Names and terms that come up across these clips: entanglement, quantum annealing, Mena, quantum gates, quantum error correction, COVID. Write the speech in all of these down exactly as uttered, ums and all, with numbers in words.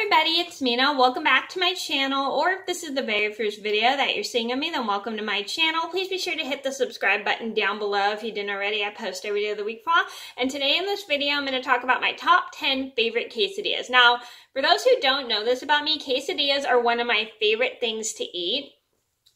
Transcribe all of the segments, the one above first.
everybody, it's Mena. Welcome back to my channel, or if this is the very first video that you're seeing of me, then welcome to my channel. Please be sure to hit the subscribe button down below if you didn't already. I post every day of the week for all. And today in this video, I'm going to talk about my top ten favorite quesadillas. Now, for those who don't know this about me, quesadillas are one of my favorite things to eat.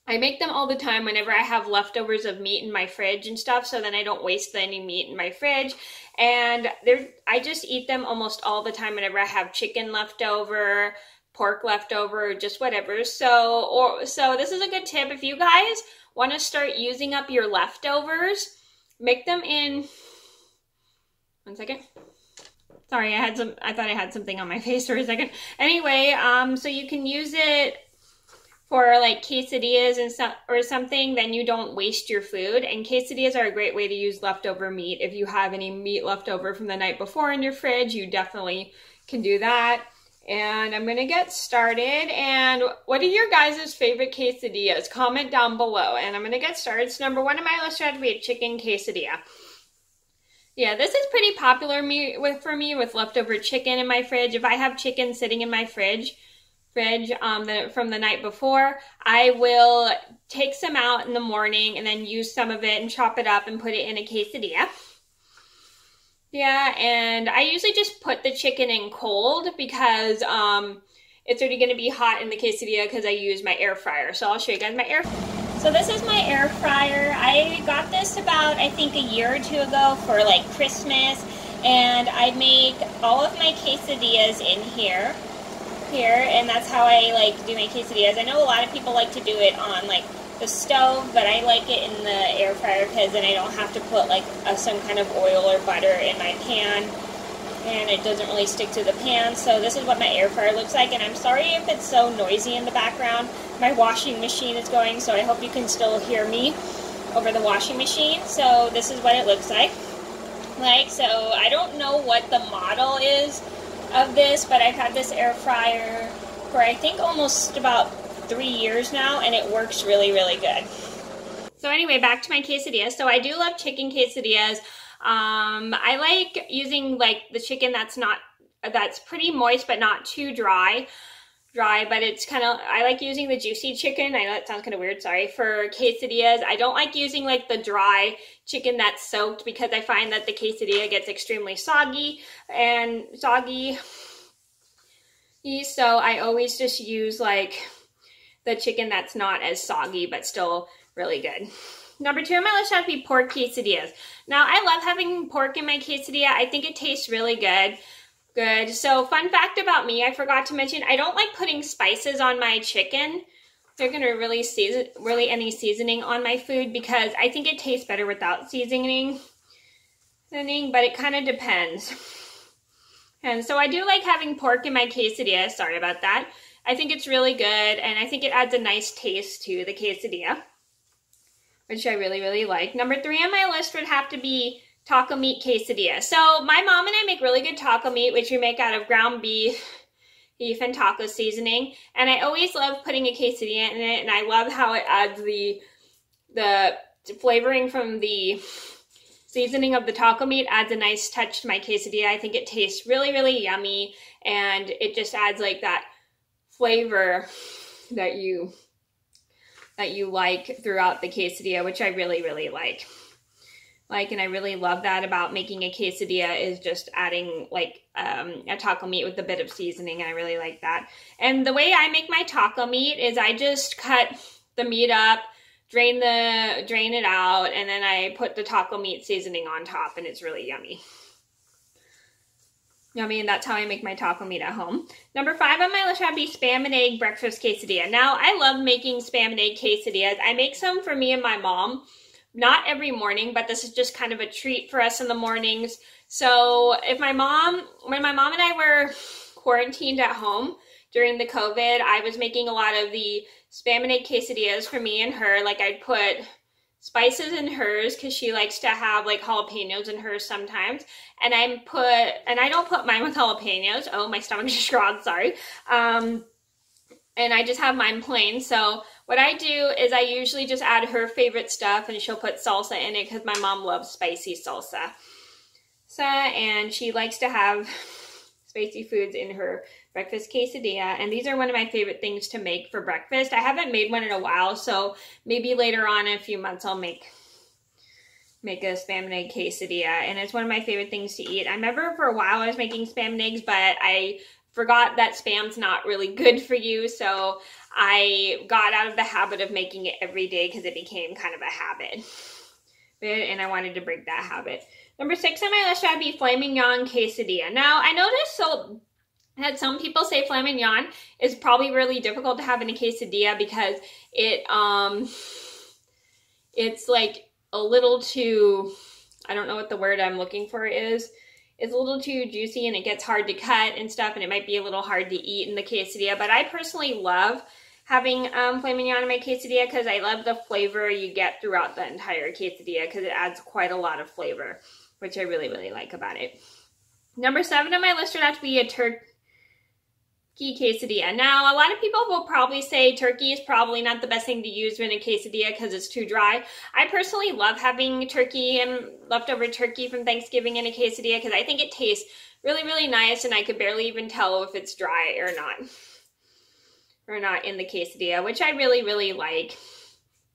I make them all the time whenever I have leftovers of meat in my fridge and stuff, so then I don't waste any meat in my fridge. And they're, I just eat them almost all the time whenever I have chicken left over, pork left over, just whatever. So, or, so this is a good tip. If you guys want to start using up your leftovers, make them in... One second. Sorry, I had some. I thought I had something on my face for a second. Anyway, um, so you can use it for like quesadillas and so, or something, then you don't waste your food. And quesadillas are a great way to use leftover meat. If you have any meat left over from the night before in your fridge, you definitely can do that. And I'm gonna get started. And what are your guys' favorite quesadillas? Comment down below. And I'm gonna get started. So number one on my list had to be a chicken quesadilla. Yeah, this is pretty popular me with for me with leftover chicken in my fridge. If I have chicken sitting in my fridge, fridge um, the, from the night before, I will take some out in the morning and then use some of it and chop it up and put it in a quesadilla. Yeah, and I usually just put the chicken in cold because um, it's already going to be hot in the quesadilla because I use my air fryer. So I'll show you guys my air fryer. So this is my air fryer. I got this about, I think, a year or two ago for like Christmas, and I make all of my quesadillas in here. Here, and that's how I like do my quesadillas. I know a lot of people like to do it on like the stove, but I like it in the air fryer because then I don't have to put like a, some kind of oil or butter in my pan, and it doesn't really stick to the pan. So this is what my air fryer looks like, and I'm sorry if it's so noisy in the background. My washing machine is going, so I hope you can still hear me over the washing machine. So this is what it looks like. Like, so I don't know what the model is of this, but I've had this air fryer for I think almost about three years now, and it works really, really good. So anyway, back to my quesadillas. So I do love chicken quesadillas. Um, I like using like the chicken that's not, that's pretty moist, but not too dry, dry, but it's kind of, I like using the juicy chicken. I know that sounds kind of weird, sorry, for quesadillas. I don't like using like the dry chicken that's soaked because I find that the quesadilla gets extremely soggy and soggy. So I always just use like the chicken that's not as soggy, but still really good. Number two on my list has to be pork quesadillas. Now I love having pork in my quesadilla. I think it tastes really good. Good. So fun fact about me, I forgot to mention, I don't like putting spices on my chicken. They're going to really season, really any seasoning on my food because I think it tastes better without seasoning, seasoning, but it kind of depends. And so I do like having pork in my quesadilla. Sorry about that. I think it's really good, and I think it adds a nice taste to the quesadilla, which I really, really like. Number three on my list would have to be taco meat quesadilla. So my mom and I make really good taco meat, which we make out of ground beef, beef and taco seasoning. And I always love putting a quesadilla in it, and I love how it adds the, the flavoring from the seasoning of the taco meat adds a nice touch to my quesadilla. I think it tastes really, really yummy, and it just adds like that flavor that you, that you like throughout the quesadilla, which I really, really like. Like, and I really love that about making a quesadilla is just adding like um, a taco meat with a bit of seasoning, and I really like that. And the way I make my taco meat is I just cut the meat up, drain the drain it out, and then I put the taco meat seasoning on top, and it's really yummy. Yummy, and that's how I make my taco meat at home. Number five on my list would be Spam and Egg Breakfast Quesadilla. Now, I love making Spam and Egg quesadillas. I make some for me and my mom. Not every morning, but this is just kind of a treat for us in the mornings. So if my mom, when my mom and I were quarantined at home during the COVID, I was making a lot of the Spam and Egg quesadillas for me and her. Like, I'd put spices in hers because she likes to have like jalapenos in hers sometimes. And I put, and I don't put mine with jalapenos. Oh, my stomach just growled, sorry. Um, and I just have mine plain. So what I do is I usually just add her favorite stuff, and she'll put salsa in it because my mom loves spicy salsa. So, and she likes to have spicy foods in her breakfast quesadilla, and these are one of my favorite things to make for breakfast. I haven't made one in a while, so maybe later on in a few months I'll make make a Spam and egg quesadilla, and it's one of my favorite things to eat. I remember for a while I was making Spam and eggs, but I forgot that Spam's not really good for you, so I got out of the habit of making it every day because it became kind of a habit, and I wanted to break that habit. Number six on my list would be filet mignon quesadilla. Now, I noticed so that some people say filet mignon is probably really difficult to have in a quesadilla because it um, it's like a little too, I don't know what the word I'm looking for is. It's a little too juicy and it gets hard to cut and stuff, and it might be a little hard to eat in the quesadilla, but I personally love having um, filet mignon in my quesadilla because I love the flavor you get throughout the entire quesadilla because it adds quite a lot of flavor, which I really, really like about it. Number seven on my list would have to be a turkey quesadilla. Now, a lot of people will probably say turkey is probably not the best thing to use in a quesadilla because it's too dry. I personally love having turkey and leftover turkey from Thanksgiving in a quesadilla because I think it tastes really, really nice, and I could barely even tell if it's dry or not, or not in the quesadilla, which I really, really like,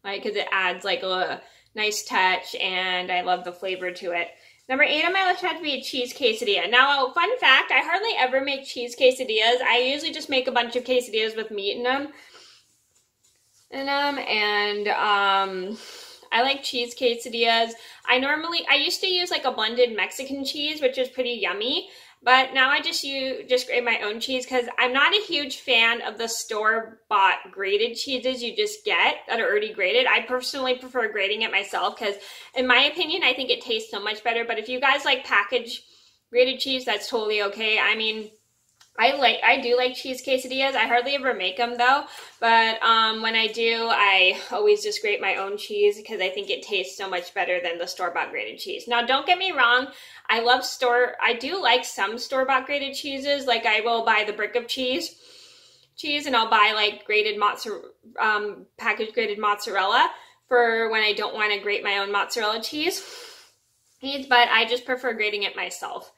right? Because it adds like a nice touch, and I love the flavor to it. Number eight on my list had to be a cheese quesadilla. Now, fun fact, I hardly ever make cheese quesadillas. I usually just make a bunch of quesadillas with meat in them. In them, and um, I like cheese quesadillas. I normally, I used to use like a blended Mexican cheese, which is pretty yummy, but now I just use, just grate my own cheese because I'm not a huge fan of the store-bought grated cheeses you just get that are already grated. I personally prefer grating it myself because, in my opinion, I think it tastes so much better. But if you guys like packaged grated cheese, that's totally okay. I mean, I like, I do like cheese quesadillas. I hardly ever make them though, but um, when I do, I always just grate my own cheese because I think it tastes so much better than the store-bought grated cheese. Now, don't get me wrong, I love store, I do like some store-bought grated cheeses. Like I will buy the brick of cheese, cheese, and I'll buy like grated mozzarella, um, packaged grated mozzarella for when I don't want to grate my own mozzarella cheese, but I just prefer grating it myself.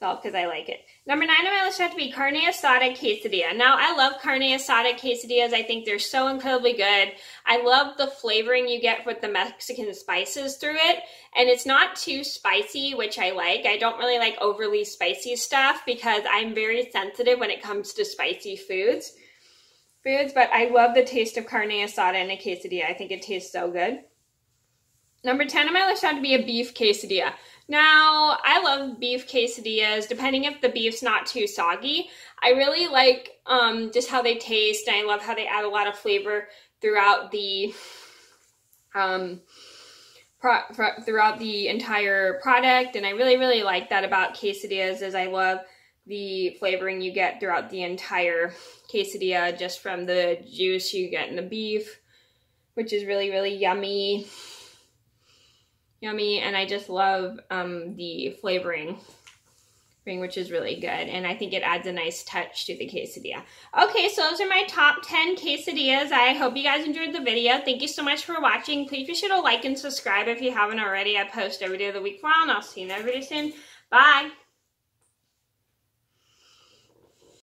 Because I like it. Number nine on my list had to be carne asada quesadilla. Now, I love carne asada quesadillas. I think they're so incredibly good. I love the flavoring you get with the Mexican spices through it, and it's not too spicy, which I like. I don't really like overly spicy stuff because I'm very sensitive when it comes to spicy foods, foods. But I love the taste of carne asada in a quesadilla. I think it tastes so good. Number ten on my list had to be a beef quesadilla. Now, I love beef quesadillas, depending if the beef's not too soggy. I really like um, just how they taste, and I love how they add a lot of flavor throughout the um, pro pro throughout the entire product, and I really, really like that about quesadillas, is I love the flavoring you get throughout the entire quesadilla just from the juice you get in the beef, which is really, really yummy. Yummy, and I just love um, the flavoring, which is really good, and I think it adds a nice touch to the quesadilla. Okay, so those are my top ten quesadillas. I hope you guys enjoyed the video. Thank you so much for watching. Please be sure to like and subscribe if you haven't already. I post every day of the week for all, and I'll see you every day soon. Bye!